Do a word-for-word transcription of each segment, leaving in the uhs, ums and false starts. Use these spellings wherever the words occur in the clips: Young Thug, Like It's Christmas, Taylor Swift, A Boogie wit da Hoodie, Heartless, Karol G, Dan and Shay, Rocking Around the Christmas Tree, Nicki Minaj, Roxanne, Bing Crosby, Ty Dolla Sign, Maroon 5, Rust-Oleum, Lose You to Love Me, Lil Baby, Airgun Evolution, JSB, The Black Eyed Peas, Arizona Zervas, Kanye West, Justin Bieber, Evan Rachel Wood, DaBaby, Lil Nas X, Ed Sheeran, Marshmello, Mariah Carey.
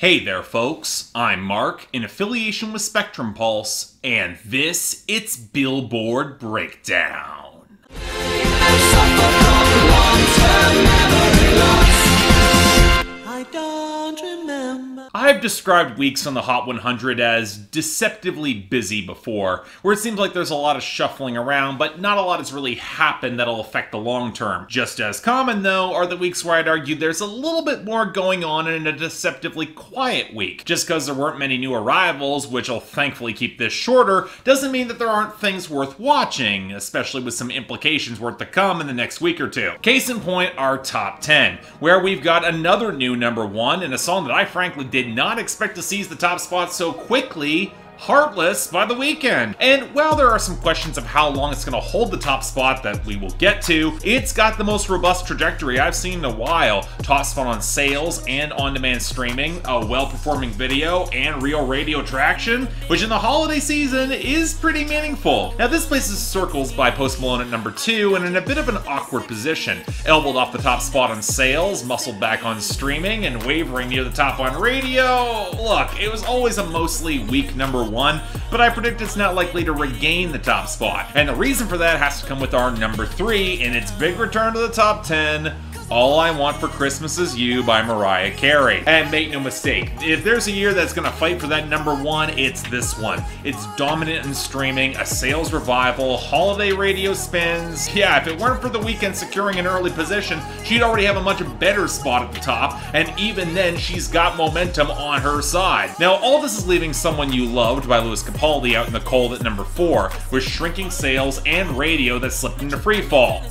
Hey there folks, I'm Mark, in affiliation with Spectrum Pulse, and this, it's Billboard Breakdown. I don't remember. I've described weeks on the Hot one hundred as deceptively busy before, where it seems like there's a lot of shuffling around, but not a lot has really happened that'll affect the long term. Just as common, though, are the weeks where I'd argue there's a little bit more going on in a deceptively quiet week. Just because there weren't many new arrivals, which will thankfully keep this shorter, doesn't mean that there aren't things worth watching, especially with some implications worth to come in the next week or two. Case in point, our top ten, where we've got another new number one, and a song that I frankly did not expect to seize the top spot so quickly, Heartless by The Weeknd. And while there are some questions of how long it's going to hold the top spot that we will get to, it's got the most robust trajectory I've seen in a while. Top spot on sales and on-demand streaming, a well-performing video, and real radio traction, which in the holiday season is pretty meaningful. Now this places Circles by Post Malone at number two, and in a bit of an awkward position. Elbowed off the top spot on sales, muscled back on streaming, and wavering near the top on radio. Look, it was always a mostly weak number one. One, but I predict it's not likely to regain the top spot. And the reason for that has to come with our number three in its big return to the top ten, All I Want For Christmas Is You by Mariah Carey. And make no mistake, if there's a year that's gonna fight for that number one, it's this one. It's dominant in streaming, a sales revival, holiday radio spins. Yeah, if it weren't for The Weeknd securing an early position, she'd already have a much better spot at the top, and even then, she's got momentum on her side. Now, all this is leaving Someone You Loved by Lewis Capaldi out in the cold at number four, with shrinking sales and radio that slipped into freefall.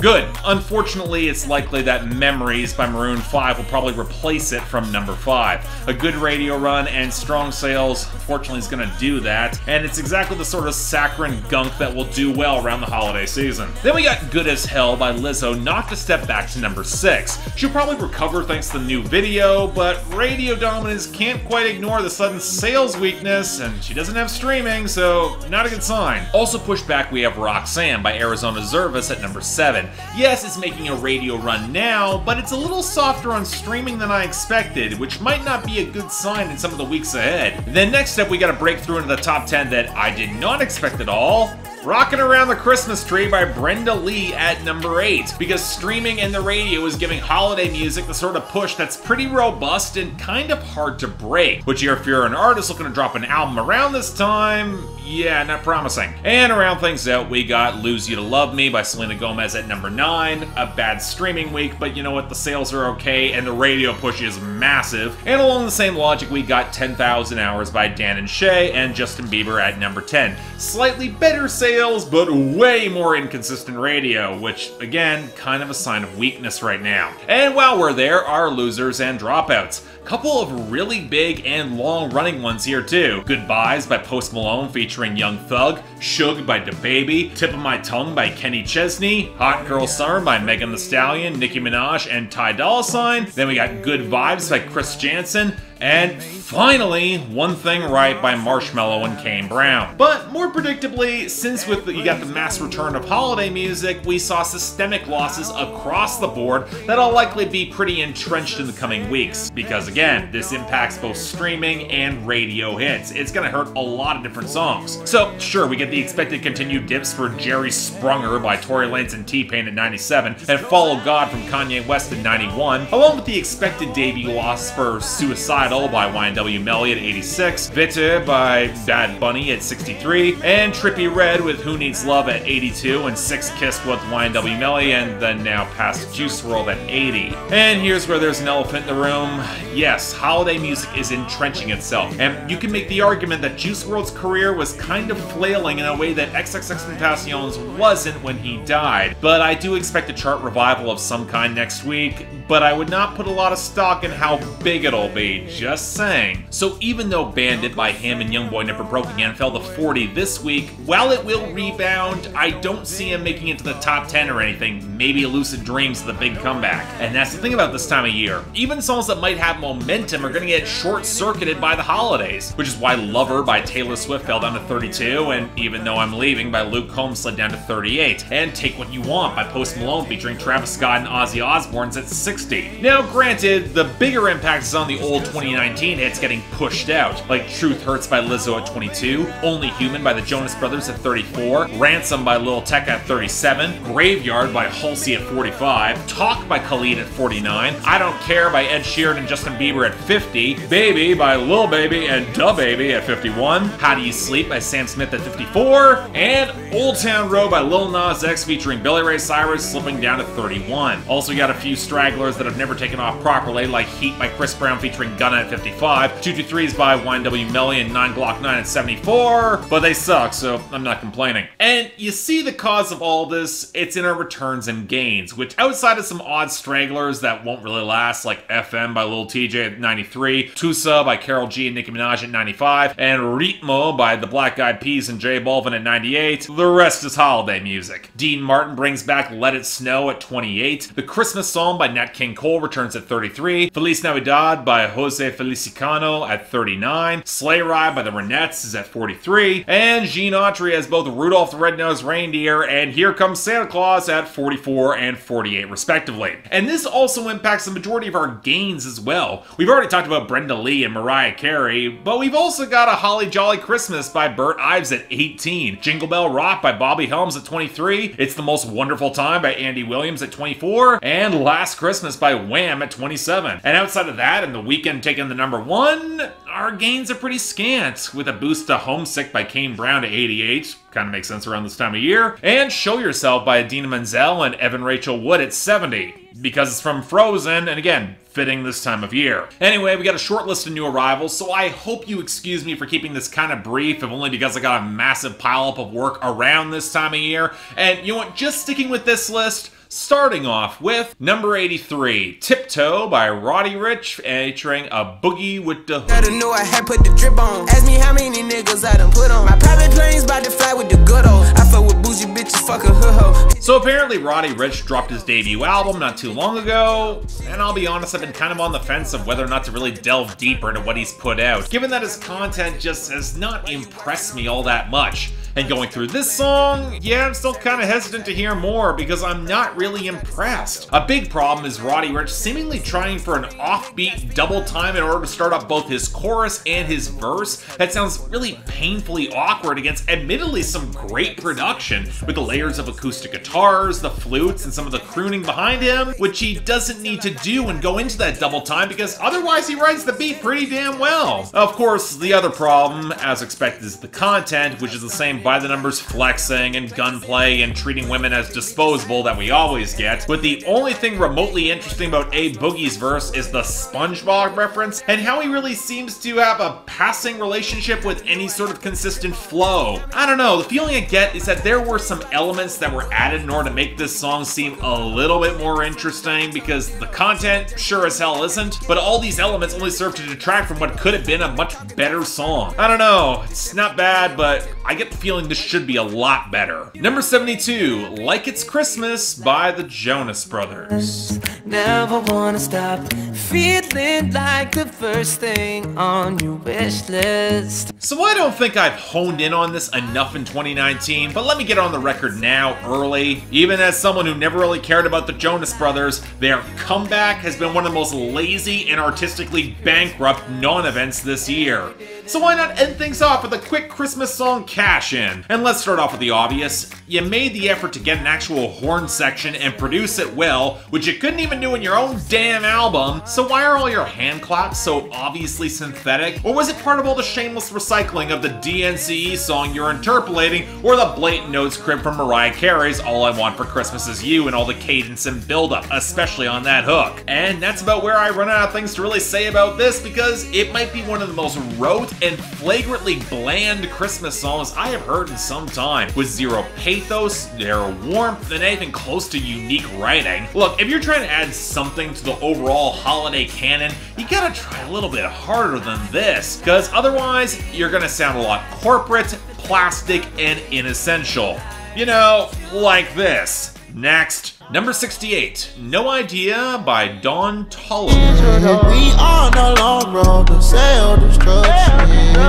Good. Unfortunately, it's likely that Memories by Maroon five will probably replace it from number five. A good radio run and strong sales, unfortunately, is going to do that, and it's exactly the sort of saccharine gunk that will do well around the holiday season. Then we got Good as Hell by Lizzo knocked a step back to number six. She'll probably recover thanks to the new video, but radio dominance can't quite ignore the sudden sales weakness, and she doesn't have streaming, so not a good sign. Also pushed back, we have Roxanne by Arizona Zervas at number seven. Yes, it's making a radio run now, but it's a little softer on streaming than I expected, which might not be a good sign in some of the weeks ahead. Then next up, we got a breakthrough into the top ten that I did not expect at all. Rocking Around the Christmas Tree by Brenda Lee at number eight, because streaming and the radio is giving holiday music the sort of push that's pretty robust and kind of hard to break, which if you're an artist looking to drop an album around this time, yeah, not promising. And around things out, we got Lose You to Love Me by Selena Gomez at number nine, a bad streaming week, but you know what, the sales are okay and the radio push is massive. And along the same logic, we got ten thousand hours by Dan and Shay and Justin Bieber at number ten. Slightly better sales Sales, but way more inconsistent radio, which, again, kind of a sign of weakness right now. And while we're there, our losers and dropouts. Couple of really big and long-running ones here, too. Goodbyes by Post Malone featuring Young Thug, Suge by DaBaby, Tip of My Tongue by Kenny Chesney, Hot Girl Summer by Megan the Thee Stallion, Nicki Minaj, and Ty Dolla Sign. Then we got Good Vibes by Chris Jansen, and finally, One Thing Right by Marshmello and Kane Brown. But more predictably, since with the, you got the mass return of holiday music, we saw systemic losses across the board that'll likely be pretty entrenched in the coming weeks. Because again, this impacts both streaming and radio hits. It's gonna hurt a lot of different songs. So sure, we get the expected continued dips for Jerry Springer by Tory Lanez and T-Pain at ninety-seven, and Follow God from Kanye West at ninety-one, along with the expected debut loss for Suicide by Y N W Melly at eighty-six, Bitter by Bad Bunny at sixty-three, and Trippie Redd with Who Needs Love at eighty-two, and Six Kiss with Y N W Melly, and then now past Juice world at eighty. And here's where there's an elephant in the room. Yes, holiday music is entrenching itself, and you can make the argument that Juice world's career was kind of flailing in a way that XXXTentacion's wasn't when he died, but I do expect a chart revival of some kind next week, but I would not put a lot of stock in how big it'll be. Just saying. So even though Bandit by him and Youngboy Never Broke Again fell to forty this week, while it will rebound, I don't see him making it to the top ten or anything. Maybe Lucid Dreams is the big comeback. And that's the thing about this time of year. Even songs that might have momentum are going to get short-circuited by the holidays, which is why Lover by Taylor Swift fell down to thirty-two, and Even Though I'm Leaving by Luke Combs slid down to thirty-eight, and Take What You Want by Post Malone featuring Travis Scott and Ozzy Osbourne's at sixty. Now granted, the bigger impact is on the old twenty nineteen hits getting pushed out, like Truth Hurts by Lizzo at twenty-two, Only Human by the Jonas Brothers at thirty-four, Ransom by Lil Tecca at thirty-seven, Graveyard by Halsey at forty-five, Talk by Khalid at forty-nine, I Don't Care by Ed Sheeran and Justin Bieber at fifty, Baby by Lil Baby and DaBaby at fifty-one, How Do You Sleep by Sam Smith at fifty-four, and Old Town Road by Lil Nas X featuring Billy Ray Cyrus slipping down to thirty-one. Also got a few stragglers that have never taken off properly, like Heat by Chris Brown featuring Gunna at fifty-five, two two threes by Y N W Melly and nine Glock nine at seventy-four, but they suck, so I'm not complaining. And you see the cause of all this, it's in our returns and gains, which outside of some odd stragglers that won't really last, like F M by Lil T J at ninety-three, Tusa by Karol G and Nicki Minaj at ninety-five, and Ritmo by the Black Eyed Peas and J Balvin at ninety-eight, the rest is holiday music. Dean Martin brings back Let It Snow at twenty-eight, The Christmas Song by Nat King Cole returns at thirty-three, Feliz Navidad by Jose Feliciano at thirty-nine, Sleigh Ride by the Renettes is at forty-three, and Gene Autry has both Rudolph the Red-Nosed Reindeer and Here Comes Santa Claus at forty-four and forty-eight respectively. And this also impacts the majority of our gains as well. We've already talked about Brenda Lee and Mariah Carey, but we've also got A Holly Jolly Christmas by Burt Ives at eighteen, Jingle Bell Rock by Bobby Helms at twenty-three, It's the Most Wonderful Time by Andy Williams at twenty-four, and Last Christmas by Wham at twenty-seven. And outside of that, and The Weeknd taking the number one, our gains are pretty scant, with a boost to Homesick by Kane Brown to eighty-eight, kind of makes sense around this time of year, and Show Yourself by Idina Menzel and Evan Rachel Wood at seventy, because it's from Frozen, and again, fitting this time of year. Anyway, we got a short list of new arrivals, so I hope you excuse me for keeping this kind of brief, if only because I got a massive pileup of work around this time of year. And you know what, just sticking with this list, starting off with number eighty-three, Tiptoe by Roddy Ricch, featuring A Boogie with the Hook. I knew I had put the drip on. Ask me how many niggas I done put on. My private plane's about to fly with the good old. I fuck with bougie bitches, fuck a ho-ho. So apparently Roddy Ricch dropped his debut album not too long ago, and I'll be honest, I've been kind of on the fence of whether or not to really delve deeper into what he's put out, given that his content just has not impressed me all that much. And going through this song, yeah, I'm still kind of hesitant to hear more because I'm not really impressed. A big problem is Roddy Ricch seemingly trying for an offbeat double time in order to start up both his chorus and his verse. That sounds really painfully awkward against admittedly some great production, with the layers of acoustic guitars, the flutes, and some of the crooning behind him, which he doesn't need to do and go into that double time because otherwise he rides the beat pretty damn well. Of course, the other problem, as expected, is the content, which is the same by the numbers flexing and gunplay and treating women as disposable that we always get, but the only thing remotely interesting about A Boogie's verse is the SpongeBob reference and how he really seems to have a passing relationship with any sort of consistent flow. I don't know, the feeling I get is that there were some elements that were added in order to make this song seem a little bit more interesting because the content sure as hell isn't, but all these elements only serve to detract from what could have been a much better song. I don't know, it's not bad, but I get the feeling this should be a lot better. Number seventy-two, Like It's Christmas by the Jonas Brothers. Never wanna stop feeling like the first thing on your wish list. So I don't think I've honed in on this enough in twenty nineteen, but let me get on the record now early. Even as someone who never really cared about the Jonas Brothers, their comeback has been one of the most lazy and artistically bankrupt non-events this year. So why not end things off with a quick Christmas song cash-in? And let's start off with the obvious. You made the effort to get an actual horn section and produce it well, which you couldn't even do in your own damn album, so why are all your hand claps so obviously synthetic? Or was it part of all the shameless recycling of the D N C E song you're interpolating, or the blatant notes cribbed from Mariah Carey's All I Want For Christmas Is You and all the cadence and buildup, especially on that hook? And that's about where I run out of things to really say about this, because it might be one of the most rote and flagrantly bland Christmas songs I have heard heard in some time, with zero pathos, zero warmth, and anything close to unique writing. Look, if you're trying to add something to the overall holiday canon, you gotta try a little bit harder than this, because otherwise, you're gonna sound a lot corporate, plastic, and inessential. You know, like this. Next. Number sixty-eight, No Idea by Dawn Tolliver.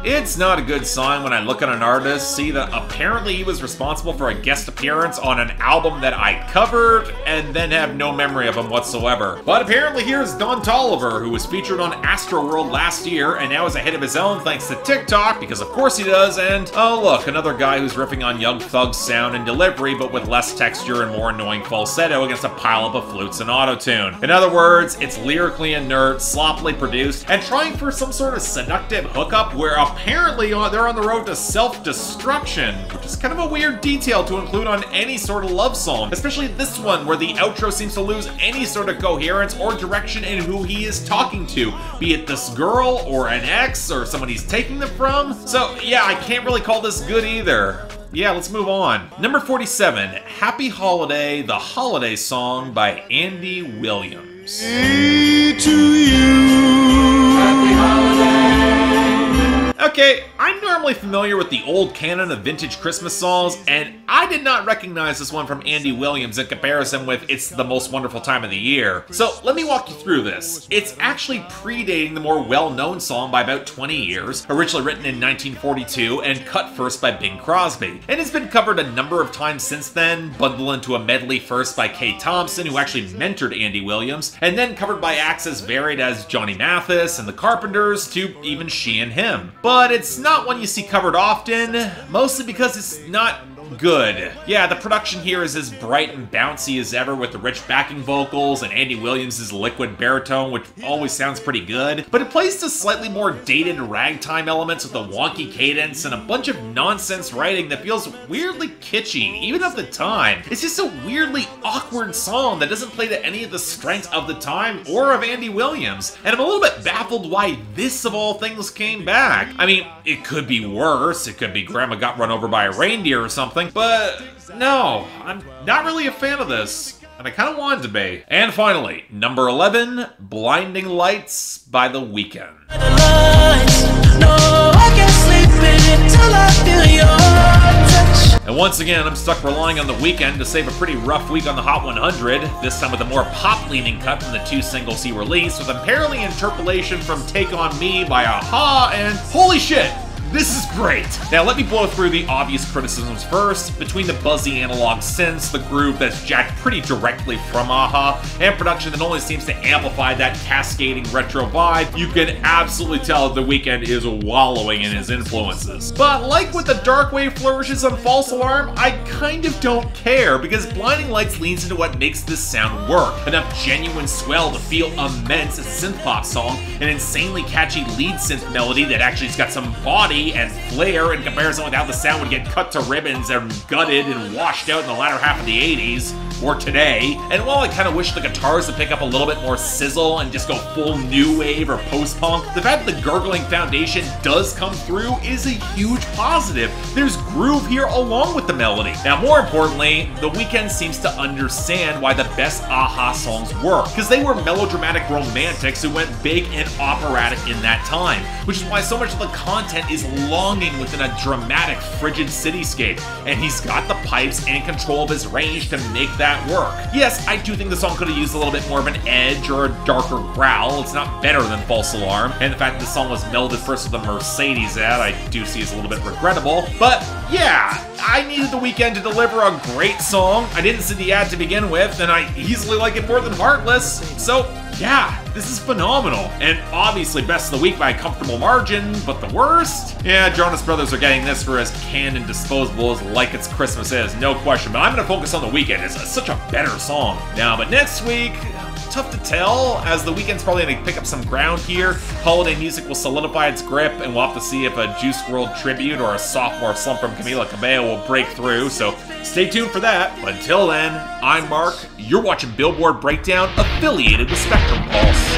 It's not a good sign when I look at an artist, see that apparently he was responsible for a guest appearance on an album that I covered, and then have no memory of him whatsoever. But apparently here's Dawn Tolliver, who was featured on Astroworld last year, and now is ahead of his own thanks to TikTok, because of course he does, and oh look, another guy who's riffing on Young Thug's sound and delivery, but with less texture and more annoying falsetto against a pileup of flutes and autotune. In other words, it's lyrically inert, sloppily produced, and trying for some sort of seductive hookup where apparently they're on the road to self-destruction, which is kind of a weird detail to include on any sort of love song, especially this one where the outro seems to lose any sort of coherence or direction in who he is talking to, be it this girl or an ex or someone he's taking them from. So yeah, I can't really call this good either. Yeah, let's move on. Number forty-seven, Happy Holiday, the Holiday Song by Andy Williams. Hey to you. Happy holiday. Okay, I'm normally familiar with the old canon of vintage Christmas songs, and I did not recognize this one from Andy Williams in comparison with It's the Most Wonderful Time of the Year. So let me walk you through this. It's actually predating the more well-known song by about twenty years, originally written in nineteen forty-two and cut first by Bing Crosby. And it's been covered a number of times since then, bundled into a medley first by Kay Thompson, who actually mentored Andy Williams, and then covered by acts as varied as Johnny Mathis and the Carpenters to even she and him. But it's not one you see covered often, mostly because it's not good. Yeah, the production here is as bright and bouncy as ever with the rich backing vocals and Andy Williams' liquid baritone, which always sounds pretty good, but it plays to slightly more dated ragtime elements with a wonky cadence and a bunch of nonsense writing that feels weirdly kitschy, even at the time. It's just a weirdly awkward song that doesn't play to any of the strengths of the time or of Andy Williams, and I'm a little bit baffled why this of all things came back. I mean, it could be worse, it could be Grandma Got Run Over by a Reindeer or something, but no, I'm not really a fan of this, and I kind of wanted to be. And finally, number eleven, Blinding Lights by The Weeknd. And once again, I'm stuck relying on The Weeknd to save a pretty rough week on the Hot one hundred, this time with a more pop-leaning cut from the two singles he released, with apparently interpolation from Take On Me by Aha and Holy Shit! This is great! Now let me blow through the obvious criticisms first. Between the buzzy analog synths, the groove that's jacked pretty directly from Aha, and production that only seems to amplify that cascading retro vibe, you can absolutely tell The Weeknd is wallowing in his influences. But like with the dark wave flourishes on False Alarm, I kind of don't care, because Blinding Lights leans into what makes this sound work. Enough genuine swell to feel immense, a synth-pop song, an insanely catchy lead synth melody that actually has got some body and flair in comparison with how the sound would get cut to ribbons and gutted and washed out in the latter half of the eighties, or today. And while I kind of wish the guitars would pick up a little bit more sizzle and just go full new wave or post-punk, the fact that the gurgling foundation does come through is a huge positive. There's groove here along with the melody. Now more importantly, The Weeknd seems to understand why the best Aha songs work, because they were melodramatic romantics who went big and operatic in that time, which is why so much of the content is longing within a dramatic, frigid cityscape, and he's got the pipes and control of his range to make that work. Yes, I do think the song could have used a little bit more of an edge or a darker growl. It's not better than False Alarm, and the fact that the song was melded first with a Mercedes ad, I do see as a little bit regrettable, but yeah, I needed The Weeknd to deliver a great song. I didn't see the ad to begin with, and I easily like it more than Heartless, so yeah, this is phenomenal. And obviously best of the week by a comfortable margin, but the worst? Yeah, Jonas Brothers are getting this for as canned and disposable as Like It's Christmas is, no question. But I'm gonna focus on The Weeknd. It's such a better song. Now, but next week, tough to tell, as The Weeknd's probably gonna pick up some ground here. Holiday music will solidify its grip, and we'll have to see if a Juice world tribute or a sophomore slump from Camila Cabello will break through, so stay tuned for that. But until then, I'm Mark. You're watching Billboard Breakdown, affiliated with Spectrum Pulse.